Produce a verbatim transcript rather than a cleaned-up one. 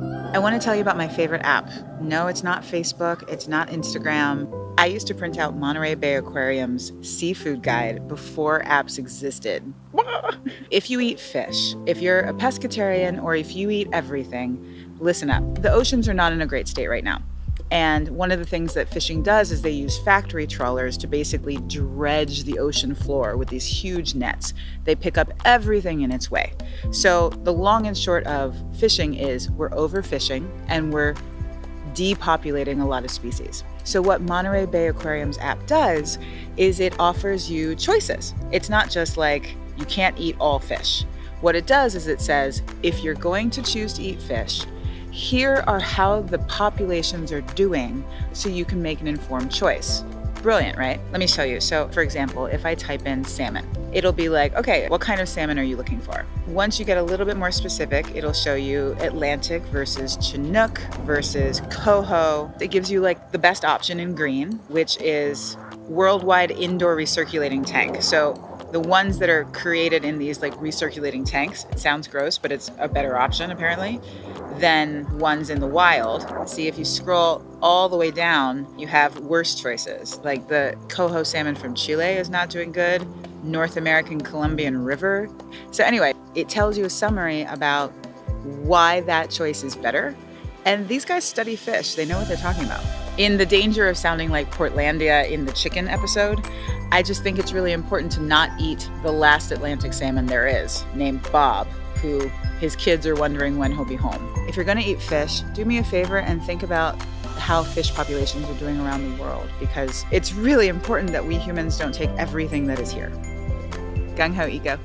I want to tell you about my favorite app. No, it's not Facebook, it's not Instagram. I used to print out Monterey Bay Aquarium's seafood guide before apps existed. If you eat fish, if you're a pescatarian, or if you eat everything, listen up. The oceans are not in a great state right now. And one of the things that fishing does is they use factory trawlers to basically dredge the ocean floor with these huge nets. They pick up everything in its way. So the long and short of fishing is we're overfishing and we're depopulating a lot of species. So what Monterey Bay Aquarium's app does is it offers you choices. It's not just like you can't eat all fish. What it does is it says, if you're going to choose to eat fish, here are how the populations are doing so you can make an informed choice. Brilliant, right? Let me show you. So for example, if I type in salmon, it'll be like, okay, what kind of salmon are you looking for? Once you get a little bit more specific, it'll show you Atlantic versus Chinook versus coho. It gives you like the best option in green, which is worldwide indoor recirculating tank. So the ones that are created in these like recirculating tanks, it sounds gross, but it's a better option apparently than ones in the wild. See, if you scroll all the way down, you have worse choices. Like the coho salmon from Chile is not doing good, North American Colombian River. So anyway, it tells you a summary about why that choice is better. And these guys study fish, they know what they're talking about. In the danger of sounding like Portlandia in the chicken episode, I just think it's really important to not eat the last Atlantic salmon there is, named Bob, who his kids are wondering when he'll be home. If you're gonna eat fish, do me a favor and think about how fish populations are doing around the world, because it's really important that we humans don't take everything that is here. Gungho Eco.